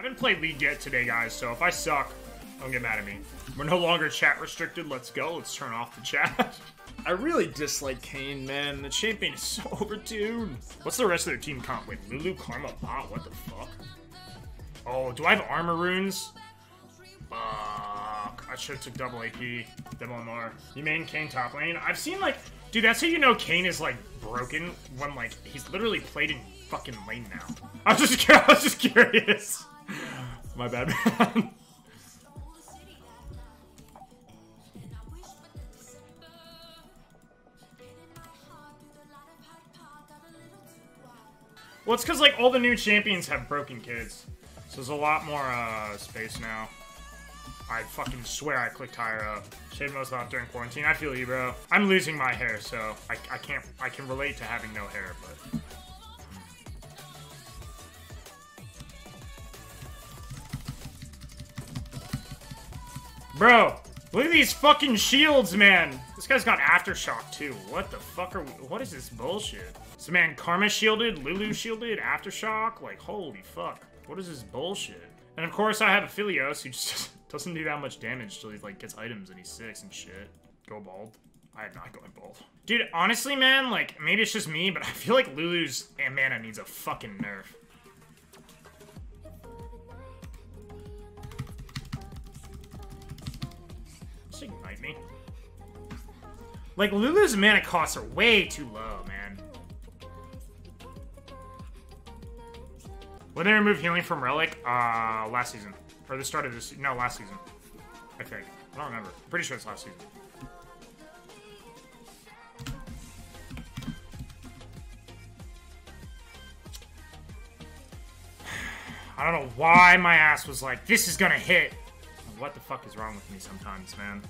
I didn't play League yet today, guys, so if I suck, don't get mad at me. We're no longer chat restricted. Let's go. Let's turn off the chat. I really dislike Kayn, man. The champion is so overtuned. What's the rest of their team comp? Wait, Lulu, Karma, bot? What the fuck? Oh, do I have armor runes? Fuck. I should have took double AP, double MR. You main Kayn top lane? I've seen, like... Dude, that's how you know Kayn is, like, broken when, like, he's literally played in fucking lane now. I was just curious. My bad, man. Well, it's because, like, all the new champions have broken kids. So there's a lot more, space now. I fucking swear I clicked higher up. Shaved most off during quarantine. I feel you, bro. I'm losing my hair, so I can't... I can relate to having no hair, but... Bro, look at these fucking shields, man. This guy's got Aftershock, too. What the fuck are we... What is this bullshit? So, man, Karma shielded, Lulu shielded, Aftershock. Like, holy fuck. What is this bullshit? And, of course, I have Aphelios, who just doesn't do that much damage till he, like, gets items and he's 6 and shit. Go bald. I am not going bald. Dude, honestly, man, like, maybe it's just me, but I feel like Lulu's mana needs a fucking nerf. Ignite me. Like, Lulu's mana costs are way too low, man. When they remove healing from Relic? Last season. Or the start of this... No, last season. I think. I don't remember. Pretty sure it's last season. I don't know why my ass was like, this is gonna hit. What the fuck is wrong with me sometimes, man?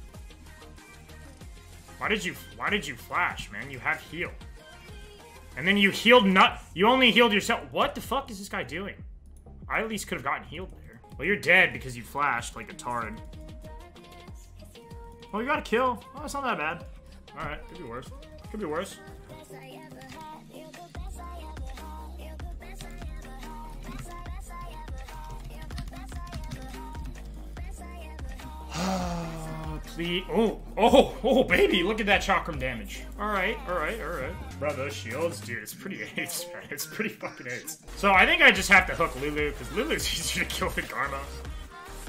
Why did you flash, man? You have heal. And then you healed you only healed yourself. What the fuck is this guy doing? I at least could have gotten healed there. Well, you're dead because you flashed like a tard. Oh, you got a kill. Oh, it's not that bad. All right, could be worse. Could be worse. Please. Oh, oh, oh, baby. Look at that chakram damage. All right, all right, all right. Bro, those shields, dude, it's pretty AIDS, man. It's pretty fucking AIDS. So I think I just have to hook Lulu, because Lulu's easier to kill than Karma.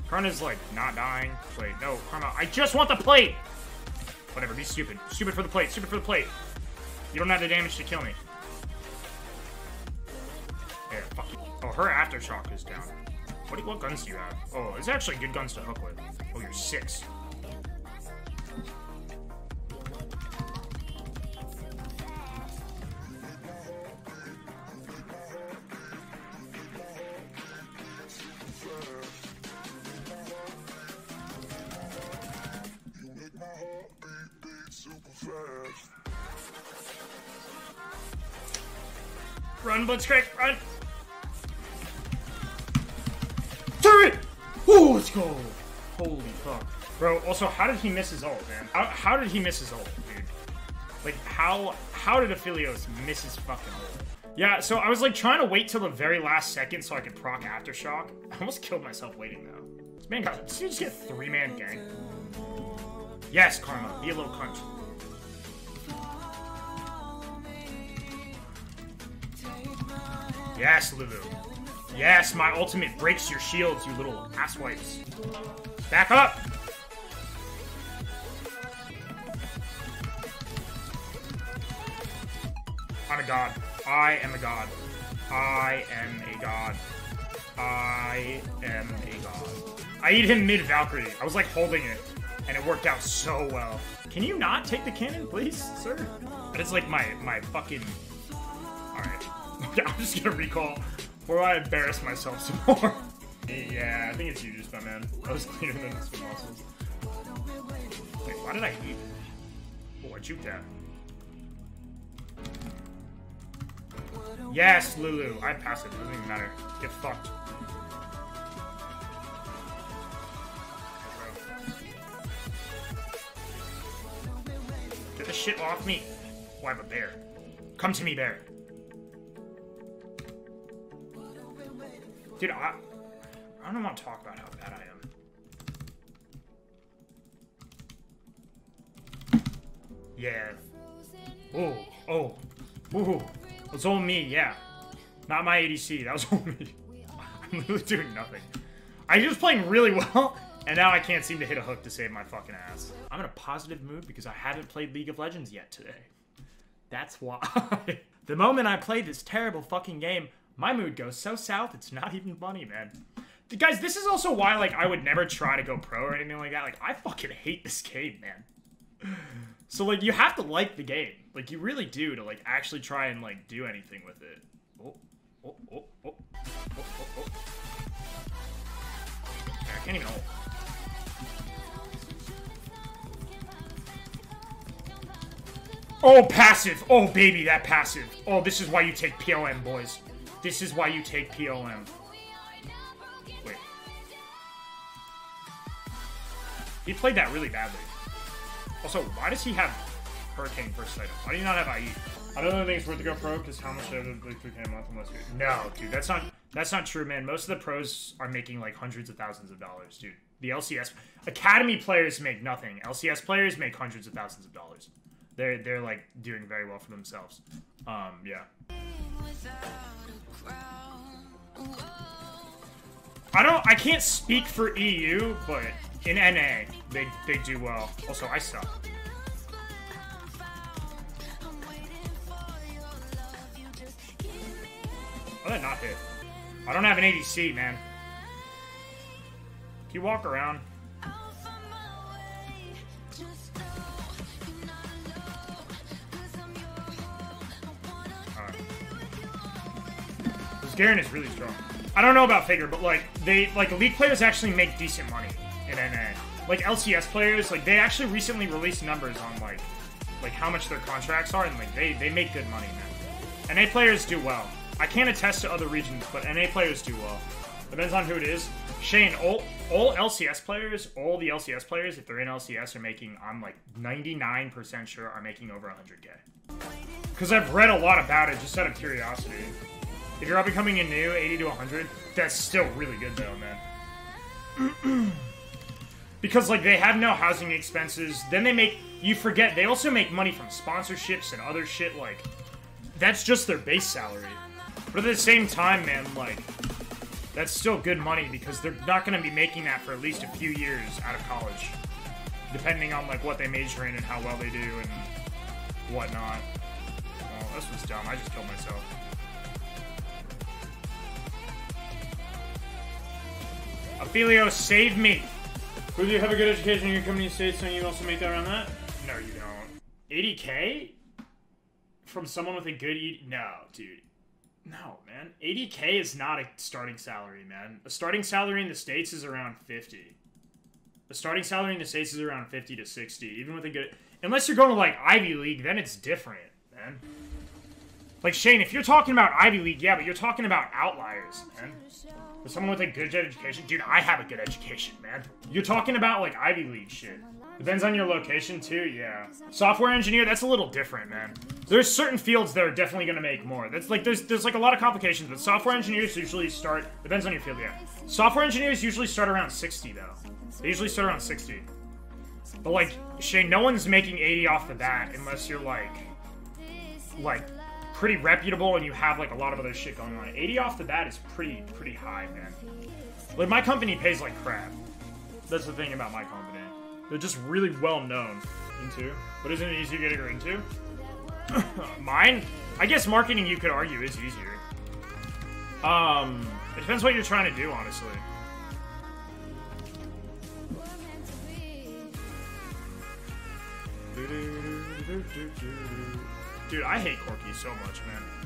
Karma's, like, not dying. Wait, no, Karma, I just want the plate! Whatever, be stupid. Stupid for the plate, stupid for the plate. You don't have the damage to kill me. There, fuck you. Oh, her Aftershock is down. What guns do you have? Oh, it's actually good guns to hook with. Oh, you're 6. Run, Bloodscrape, run! Turret! Ooh, let's go! Holy fuck. Bro, also, how did he miss his ult, man? How did he miss his ult, dude? Like, how did Aphelios miss his fucking ult? Yeah, so I was, like, trying to wait till the very last second so I could proc Aftershock. I almost killed myself waiting, though. This man got... Did you just get 3-man gang? Yes, Karma. Be a little cunt. Yes, Lulu. Yes, my ultimate breaks your shields, you little asswipes. Back up! I'm a god. I am a god. I am a god. I am a god. I eat him mid-Valkyrie. I was like holding it, and it worked out so well. Can you not take the cannon, please, sir? That's like my fucking... Alright. Yeah, I'm just gonna recall, or I embarrass myself some more. Yeah, I think it's you, just my man. I was cleaner than this with muscles. Wait, why did I eat? Oh, I juked that. Yes, Lulu. I passed it. Doesn't even matter. Get fucked. Get the shit off me. Oh, I have a bear. Come to me, bear. Dude, I don't want to talk about how bad I am. Yeah. Oh, oh. Woohoo. It's all me, yeah. Not my ADC, that was all me. I'm literally doing nothing. I was playing really well, and now I can't seem to hit a hook to save my fucking ass. I'm in a positive mood because I haven't played League of Legends yet today. That's why. The moment I play this terrible fucking game, my mood goes so south, it's not even funny, man. Guys, this is also why, like, I would never try to go pro or anything like that. Like, I fucking hate this game, man. So, like, you have to like the game. Like, you really do to, like, actually try and, like, do anything with it. Oh, oh, oh, oh, oh, oh, oh. I can't even hold. Oh, passive. Oh, baby, that passive. Oh, this is why you take PLM, boys. This is why you take PLM. Wait. He played that really badly. Also, why does he have Hurricane first item? Why do you not have IE? I don't think it's worth to go pro because how much I would like $3K a month unless you... No, dude, that's not true, man. Most of the pros are making like hundreds of thousands of dollars, dude. The LCS academy players make nothing. LCS players make hundreds of thousands of dollars. They're like doing very well for themselves. Yeah. I can't speak for EU, but in NA they do well. Also, I suck. Oh, that not hit. I don't have an ADC, man. If you walk around. Garen is really strong. I don't know about Faker, but like League players actually make decent money in NA. Like LCS players, like they actually recently released numbers on like how much their contracts are, and like they make good money, man. NA players do well. I can't attest to other regions, but NA players do well. Depends on who it is. Shane, all the LCS players, if they're in LCS, are making, I'm like 99% sure, are making over 100K. Because I've read a lot about it just out of curiosity. If you're up and coming in new, 80 to 100, that's still really good though, man. Because like they have no housing expenses, then they make, you forget, they also make money from sponsorships and other shit, like, that's just their base salary. But at the same time, man, like, that's still good money because they're not gonna be making that for at least a few years out of college. Depending on like what they major in and how well they do and whatnot. Well, this was dumb, I just killed myself. Aphelios, save me! Will you have a good education in your company state, so you also make that around that? No, you don't. 80K? From someone with a good No, dude. No, man. 80K is not a starting salary, man. A starting salary in the States is around 50. A starting salary in the States is around 50 to 60, even with a good... Unless you're going to, like, Ivy League, then it's different, man. Like, Shane, if you're talking about Ivy League, yeah, but you're talking about outliers, man. For someone with a good education, dude, I have a good education, man. You're talking about, like, Ivy League shit. Depends on your location, too, yeah. Software engineer, that's a little different, man. There's certain fields that are definitely gonna make more. That's, like, there's like, a lot of complications, but software engineers usually start... Depends on your field, yeah. Software engineers usually start around 60, though. They usually start around 60. But, like, Shane, no one's making 80 off the bat unless you're, like... pretty reputable and you have like a lot of other shit going on. 80 off the bat is pretty high, man. Like my company pays like crap. That's the thing about my company. They're just really well known into. But isn't it easy to get her into? Mine? I guess marketing you could argue is easier. It depends what you're trying to do, honestly. Dude, I hate Corky so much, man.